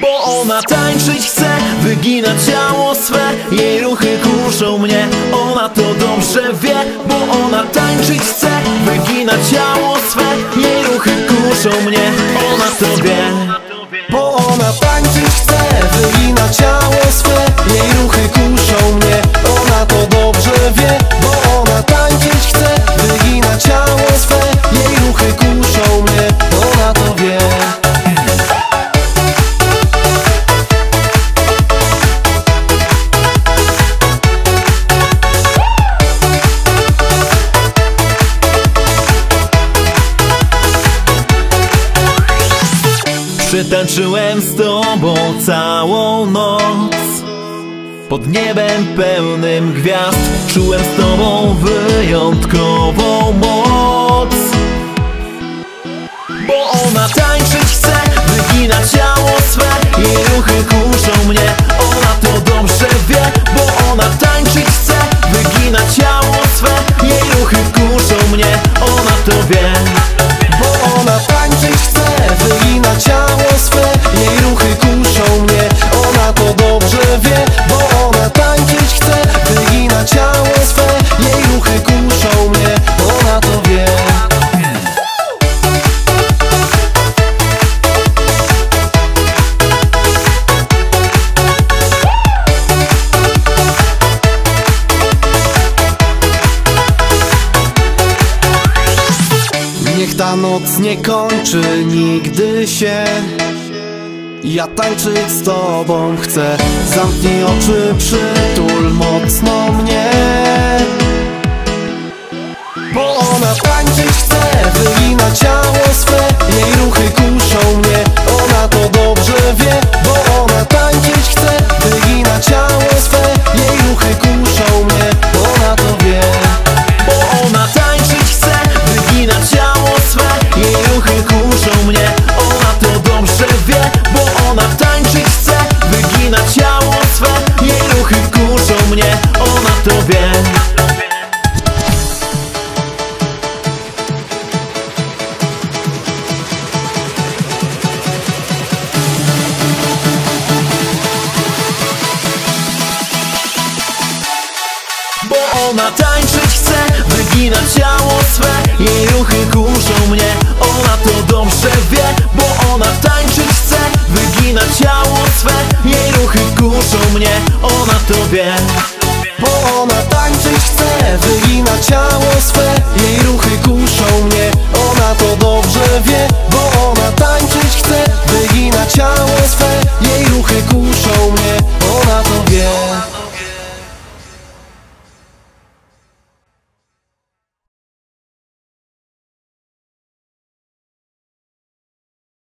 Bo ona tańczyć chce, wygina ciało swe, jej ruchy kuszą mnie, ona to dobrze wie. Bo ona tańczyć chce, wygina ciało swe, jej ruchy kuszą mnie, ona to wie. Bo ona tańczyć chce, wygina ciało swe, jej ruchy kuszą mnie, ona to dobrze wie. Bo ona tańczyć chce, wygina ciało swe, jej ruchy kuszą mnie, ona to wie. Przetańczyłem z tobą całą noc pod niebem pełnym gwiazd. Czułem z tobą wyjątkową moc. Bo ona tańczyć chce, wygina ciało swe, jej ruchy kuszą mnie, ona to dobrze wie. Bo ona tańczyć chce, wygina ciało swe, jej ruchy kuszą mnie, ona to wie. Bo ona tańczyć chce, wygina ciało swe, jej ruchy kuszą mnie, ona to dobrze wie. Bo ona tańczyć chce, wygina ciało swe, jej ruchy kuszą mnie, ona to wie. Niech ta noc nie kończy nigdy się, ja tańczyć z tobą chcę. Zamknij oczy, przytul mocno mnie. Bo ona tańczyć chce, wygina ciało swe, jej ruchy kuszą mnie, ona to dobrze wie. Bo ona tańczyć chce, wygina ciało swe, jej ruchy kuszą mnie, ona to wie. Bo ona tańczyć chce, wygina ciało swe, jej ruchy kuszą mnie, ona to dobrze wie. Bo ona tańczyć chce, wygina ciało swe, jej ruchy kuszą mnie, ona to wie. Bo ona tańczyć chce, wygina ciało swe, jej ruchy kuszą